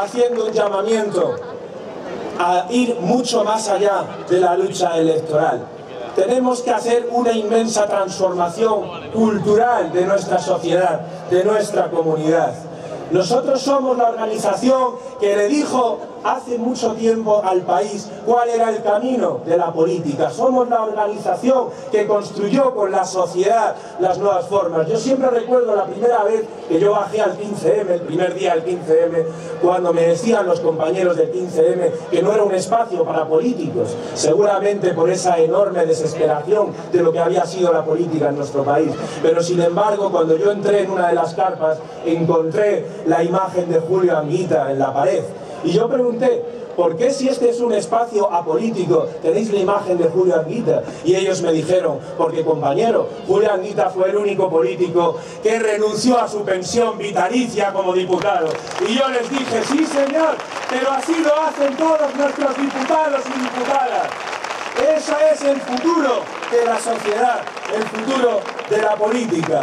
Haciendo un llamamiento a ir mucho más allá de la lucha electoral. Tenemos que hacer una inmensa transformación cultural de nuestra sociedad, de nuestra comunidad. Nosotros somos la organización que le dijo hace mucho tiempo al país cuál era el camino de la política. Somos la organización que construyó con la sociedad las nuevas formas. Yo siempre recuerdo la primera vez que yo bajé al 15M, el primer día del 15M, cuando me decían los compañeros del 15M que no era un espacio para políticos, seguramente por esa enorme desesperación de lo que había sido la política en nuestro país. Pero sin embargo, cuando yo entré en una de las carpas, encontré la imagen de Julio Anguita en la pared. Y yo pregunté, ¿por qué si este es un espacio apolítico tenéis la imagen de Julio Anguita? Y ellos me dijeron, porque compañero, Julio Anguita fue el único político que renunció a su pensión vitalicia como diputado. Y yo les dije, sí señor, pero así lo hacen todos nuestros diputados y diputadas. Ese es el futuro de la sociedad, el futuro de la política.